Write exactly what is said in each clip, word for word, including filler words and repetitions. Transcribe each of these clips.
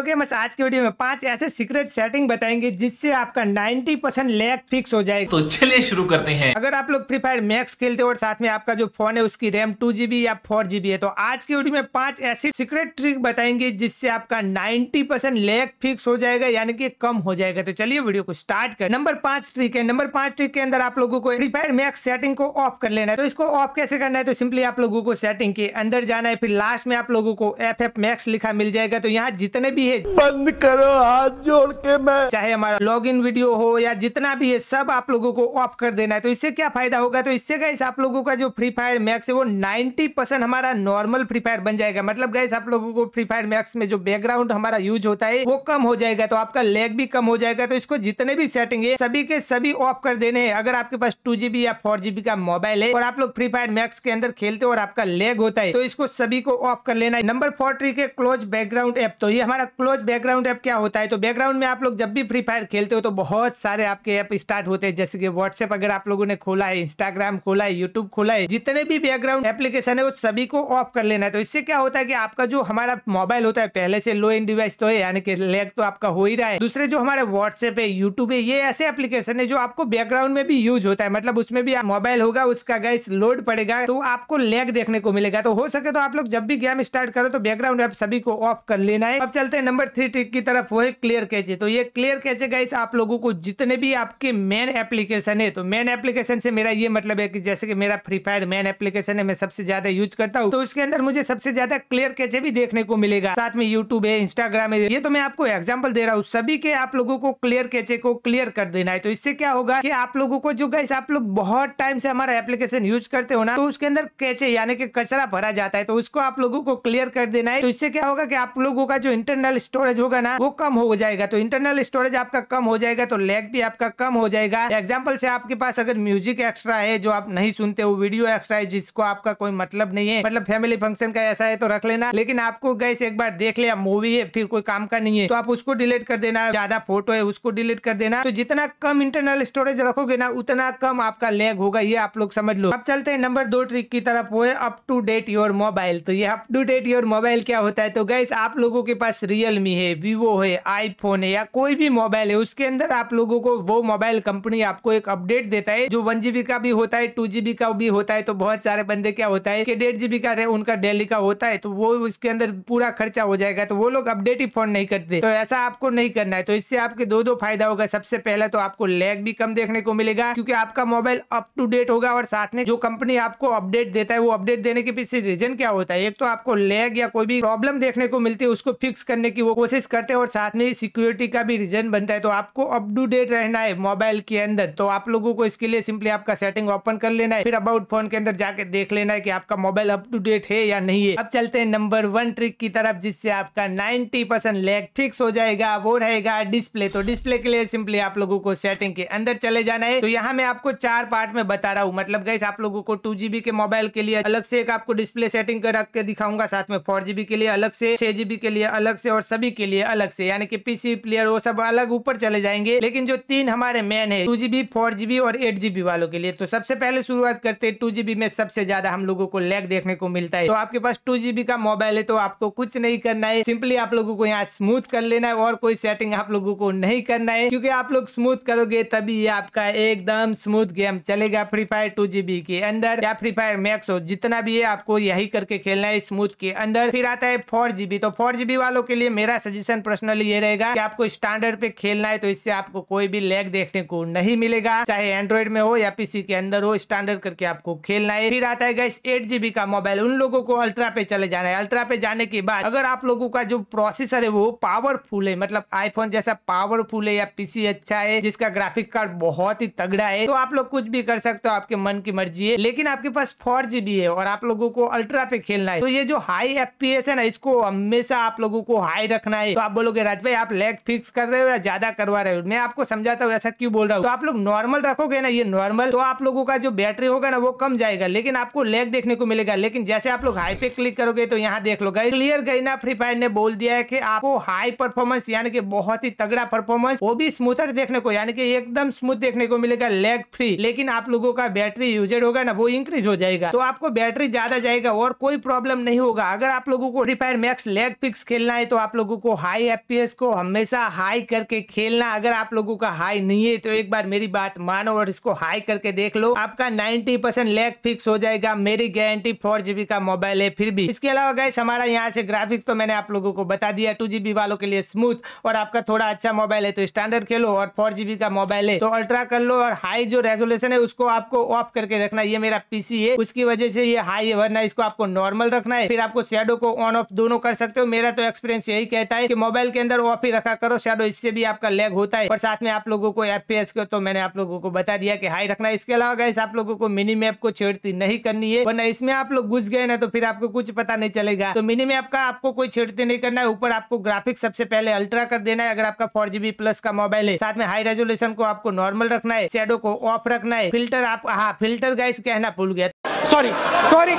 तो गेमर्स आज की वीडियो में पांच ऐसे सीक्रेट सेटिंग बताएंगे जिससे आपका नब्बे परसेंट लैग फिक्स हो जाएगा। तो चलिए शुरू करते हैं। अगर आप लोग फ्री फायर मैक्स खेलते हो और साथ में आपका जो फोन है उसकी रैम टू जीबी या फोर जीबी है तो आज की वीडियो में पांच ऐसी सीक्रेट ट्रिक बताएंगे जिससे आपका नब्बे परसेंट लैग फिक्स हो जाएगा यानी कि कम हो जाएगा। तो चलिए वीडियो को स्टार्ट कर। नंबर पांच ट्रिक है। नंबर पांच ट्रिक के अंदर आप लोगों को फ्री फायर मैक्स सेटिंग को ऑफ कर लेना है। तो इसको ऑफ कैसे करना है, तो सिंपली आप लोगों को सेटिंग के अंदर जाना है, फिर लास्ट में आप लोगों को एफ एफ मैक्स लिखा मिल जाएगा। तो यहाँ जितने भी है बंद करो हाथ जोड़ के, मैं चाहे हमारा लॉगिन वीडियो हो या जितना भी है सब आप लोगों को ऑफ कर देना है। तो इससे क्या फायदा होगा, तो इससे गाइस आप लोगों का जो फ्री फायर मैक्स है वो नब्बे परसेंट हमारा नॉर्मल फ्री फायर बन जाएगा। मतलब गाइस आप लोगों को फ्री फायर मैक्स में जो बैकग्राउंड हमारा यूज होता है वो कम हो जाएगा, तो आपका लैग भी कम हो जाएगा। तो इसको जितने भी सेटिंग है सभी के सभी ऑफ कर देने हैं। अगर आपके पास टू जीबी या फोर जीबी का मोबाइल है और आप लोग फ्री फायर मैक्स के अंदर खेलते हो और आपका लैग होता है तो इसको सभी को ऑफ कर लेना है। नंबर फोर ट्रिक है क्लोज बैकग्राउंड ऐप। तो ये हमारा क्लोज बैकग्राउंड ऐप क्या होता है, तो बैकग्राउंड में आप लोग जब भी फ्री फायर खेलते हो तो बहुत सारे आपके ऐप स्टार्ट होते हैं, जैसे कि व्हाट्सएप अगर आप लोगों ने खोला है, इंस्टाग्राम खोला है, यूट्यूब खोला है, जितने भी बैकग्राउंड एप्लीकेशन है वो सभी को ऑफ कर लेना है। तो इससे क्या होता है कि आपका जो हमारा मोबाइल होता है पहले से लो एंड डिवाइस तो है यानी कि लैग तो आपका हो ही रहा है। दूसरे जो हमारे व्हाट्सएप है, यूट्यूब है, ये ऐसे एप्लीकेशन है जो आपको बैकग्राउंड में भी यूज होता है, मतलब उसमें भी मोबाइल होगा उसका गाइस लोड पड़ेगा तो आपको लैग देखने को मिलेगा। तो हो सके तो आप लोग जब भी गेम स्टार्ट करो तो बैकग्राउंड ऐप सभी को ऑफ कर लेना है। अब चलते हैं नंबर थ्री ट्रिक की तरफ, वो है क्लियर कैचे। तो ये क्लियर कैचे गाइस आप लोगों को जितने भी आपके मेन एप्लीकेशन है, तो मेन एप्लीकेशन से मेरा ये मतलब है कि जैसे कि मेरा फ्री फायर मेन एप्लीकेशन है, मैं सबसे ज्यादा यूज करता हूँ, तो उसके अंदर मुझे सबसे ज्यादा क्लियर कैचे भी देखने को मिलेगा। साथ में यूट्यूब है, इंस्टाग्राम है, ये तो मैं आपको एग्जाम्पल दे रहा हूँ। सभी के आप लोगों को क्लियर कैचे को क्लियर कर देना है। तो इससे क्या होगा कि आप लोगों को जो गाइस आप लोग बहुत टाइम से हमारा एप्लीकेशन यूज करते हो ना तो उसके अंदर कैचे यानी कि कचरा भरा जाता है, तो उसको आप लोगों को क्लियर कर देना है। तो इससे क्या होगा कि आप लोगों का जो इंटरनल स्टोरेज होगा ना वो कम हो जाएगा। तो इंटरनल स्टोरेज आपका कम हो जाएगा तो लैग भी आपका कम हो जाएगा। एग्जांपल से आपके पास अगर म्यूजिक एक्स्ट्रा है जो आप नहीं सुनते हो, वीडियो एक्स्ट्रा है जिसको आपका कोई मतलब नहीं है, मतलब फैमिली फंक्शन का ऐसा है तो रख लेना, लेकिन आपको गाइस एक बार देख लिया मूवी है फिर कोई काम का नहीं है तो आप उसको डिलीट कर देना। ज्यादा फोटो है उसको डिलीट कर देना। तो जितना कम इंटरनल स्टोरेज रखोगे ना उतना कम आपका लैग होगा, ये आप लोग समझ लो। अब चलते हैं नंबर दो ट्रिक की तरफ, वो है up to date your mobile. तो ये up to date your mobile क्या होता है, तो गाइस आप लोगों के पास रियलमी है, वीवो है, आईफोन है या कोई भी मोबाइल है उसके अंदर आप लोगों को वो मोबाइल कंपनी आपको एक अपडेट देता है जो वन जीबी का भी होता है, टू जीबी का भी होता है। तो बहुत सारे बंदे क्या होता है कि डेढ़ जीबी का उनका डेली का होता है तो वो उसके अंदर पूरा खर्चा हो जाएगा तो वो लोग अपडेट ही फोन नहीं करते। तो ऐसा आपको नहीं करना है। तो इससे आपके दो दो फायदा होगा। सबसे पहला तो आपको लैग भी कम देखने को मिलेगा क्योंकि आपका मोबाइल अप टू डेट होगा और साथ में जो कंपनी आपको अपडेट देता है वो अपडेट देने के पीछे रीजन क्या होता है, एक तो आपको लैग या कोई भी प्रॉब्लम देखने को मिलती है उसको फिक्स करने की वो कोशिश करते हैं और साथ में सिक्योरिटी का भी रीजन बनता है। तो आपको अप टू डेट रहना है मोबाइल के अंदर, तो आप लोगों को इसके लिए सिंपली आपका सेटिंग ओपन कर लेना है, फिर अबाउट फोन के अंदर जाके देख लेना है कि आपका मोबाइल अप टू डेट है या नहीं है। अब चलते हैं नंबर वन ट्रिक की तरफ जिससे आपका नब्बे परसेंट लैग फिक्स हो जाएगा, वो रहेगा डिस्प्ले। तो डिस्प्ले के लिए सिंपली आप लोगों को सेटिंग के अंदर चले जाना है। तो यहाँ मैं आपको चार पार्ट में बता रहा हूँ, मतलब गाइस आप लोगों को टू जीबी के मोबाइल के लिए अलग से एक आपको डिस्प्ले सेटिंग रख के दिखाऊंगा, साथ में फोर जीबी के लिए अलग से, छह जीबी के लिए अलग से और सभी के लिए अलग से, यानी कि पीसी प्लेयर वो सब अलग ऊपर चले जाएंगे। लेकिन जो तीन हमारे मेन है टू जीबी, फोर जीबी और एट जीबी वालों के लिए, तो सबसे पहले शुरुआत करते हैं टू जीबी में सबसे ज्यादा हम लोगों को लैग देखने को मिलता है। तो आपके पास टू जीबी का मोबाइल है तो आपको कुछ नहीं करना है, सिंपली आप लोगों को यहाँ स्मूथ कर लेना है और कोई सेटिंग आप लोगों को नहीं करना है क्योंकि आप लोग स्मूथ करोगे तभी आपका एकदम स्मूथ गेम चलेगा फ्री फायर टू जीबी के अंदर या फ्री फायर मैक्स हो, जितना भी है आपको यही करके खेलना है स्मूथ के अंदर। फिर आता है फोर जीबी। तो फोर जीबी वालों के लिए मेरा सजेशन पर्सनली ये रहेगा कि आपको स्टैंडर्ड पे खेलना है तो इससे आपको कोई भी लैग देखने को नहीं मिलेगा, चाहे एंड्रॉइड में हो या पीसी के अंदर हो, स्टैंडर्ड करके आपको खेलना है। फिर आता है गाइस एट जीबी का मोबाइल, उन लोगों को अल्ट्रा पे चले जाना है। अल्ट्रा पे जाने के बाद अगर आप लोगों का जो प्रोसेसर है वो पावरफुल है, मतलब आईफोन जैसा पावरफुल है या पीसी अच्छा है जिसका ग्राफिक कार्ड बहुत ही तगड़ा है, तो आप लोग कुछ भी कर सकते हो, आपके मन की मर्जी है। लेकिन आपके पास फोर जीबी है और आप लोगों को अल्ट्रा पे खेलना है तो ये जो हाई एफपीएस है ना इसको हमेशा आप लोगों को हाई रखना है। तो आप बोलोगे राज भाई आप लैग फिक्स कर रहे हो या ज्यादा करवा रहे हो, मैं आपको समझाता हूँ ऐसा क्यों बोल रहा हूँ। तो आप लोग नॉर्मल रखोगे ना ये नॉर्मल, तो आप लोगों का जो बैटरी होगा ना वो कम जाएगा लेकिन आपको लैग देखने को मिलेगा। लेकिन जैसे आप लोग हाई पे क्लिक करोगे तो यहाँ देख लो गाइस क्लियर गई ना, फ्री फायर ने बोल दिया है कि आपको हाई परफॉर्मेंस यानी कि बहुत ही तगड़ा परफॉर्मेंस वो भी स्मूथर देखने को यानी कि एकदम स्मूथ देखने को मिलेगा लैग फ्री, लेकिन आप लोगों का बैटरी यूजेड होगा ना वो इंक्रीज हो जाएगा तो आपको बैटरी ज्यादा जाएगा और कोई प्रॉब्लम नहीं होगा। अगर आप लोगों को free fire max lag fix खेलना है तो आप आप लोगों को हाई एफ पी एस को हमेशा हाई करके खेलना। अगर आप लोगों का हाई नहीं है तो एक बार मेरी बात मानो और इसको हाई करके देख लो, आपका नब्बे परसेंट लैग फिक्स हो जाएगा। मेरी गारंटी फोर जीबी का मोबाइल है फिर भी। इसके अलावा गाइस हमारा यहाँ से ग्राफिक्स तो मैंने आप लोगों को बता दिया, टू जीबी वालों के लिए स्मूथ, और आपका थोड़ा अच्छा मोबाइल है तो स्टैंडर्ड खेलो, और फोर जीबी का मोबाइल है तो अल्ट्रा कर लो, और हाई जो रेजोल्यूशन है उसको आपको ऑफ करके रखना। ये मेरा पीसी है उसकी वजह से ये हाई है, वरना इसको आपको नॉर्मल रखना है। फिर आपको शेडो को ऑन ऑफ दोनों कर सकते हो। मेरा तो एक्सपीरियंस यही कहता है कि मोबाइल के अंदर ऑफ ही रखा करो शेडो, इससे भी आपका लैग होता है। और साथ में आप लोगों को एफ पी एस को तो मैंने आप लोगों को बता दिया कि हाई रखना है। इसके अलावा गाइस आप लोगों को मिनी मैप को छेड़ती नहीं करनी है, वरना इसमें आप लोग घुस गए ना तो फिर आपको कुछ पता नहीं चलेगा। तो मिनी मैप का आपको कोई छेड़ती नहीं करना है। ऊपर आपको ग्राफिक्स सबसे पहले अल्ट्रा कर देना है अगर आपका फोर जीबी प्लस का मोबाइल है। साथ में हाई रेजोल्यूशन को आपको नॉर्मल रखना है, शेडो को ऑफ रखना है। फिल्टर आप हाँ फिल्टर गाइस कहना भूल गया, सॉरी सॉरी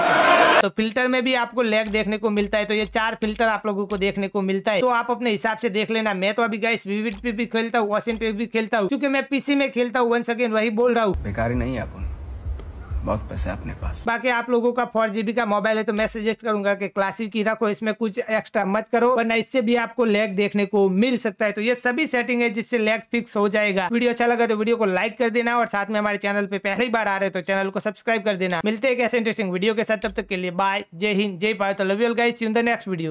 तो फिल्टर में भी आपको लैग देखने को मिलता है। तो ये चार फिल्टर आप लोगों को देखने को मिलता है, तो आप अपने हिसाब से देख लेना। मैं तो अभी गाइस विविड पे भी खेलता हूँ, वॉशिंग पे भी खेलता हूँ, क्योंकि मैं पीसी में खेलता हूँ। वन सेकेंड वही बोल रहा हूँ, बेकारी नहीं है अपन, बहुत पैसे अपने पास। बाकी आप लोगों का फोर जीबी का मोबाइल है तो मैं सजेस्ट करूंगा कि क्लासिक ही रखो, इसमें कुछ एक्स्ट्रा मत करो, वरना इससे भी आपको लैग देखने को मिल सकता है। तो ये सभी सेटिंग है जिससे लैग फिक्स हो जाएगा। वीडियो अच्छा लगा तो वीडियो को लाइक कर देना, और साथ में हमारे चैनल पे पहली बार आ रहे तो चैनल को सब्सक्राइब कर देना। मिलते हैं एक ऐसे इंटरेस्टिंग वीडियो के साथ, तब तक के लिए बाय, जय हिंद, जय Bharat. Love you all guys, see you in the next video.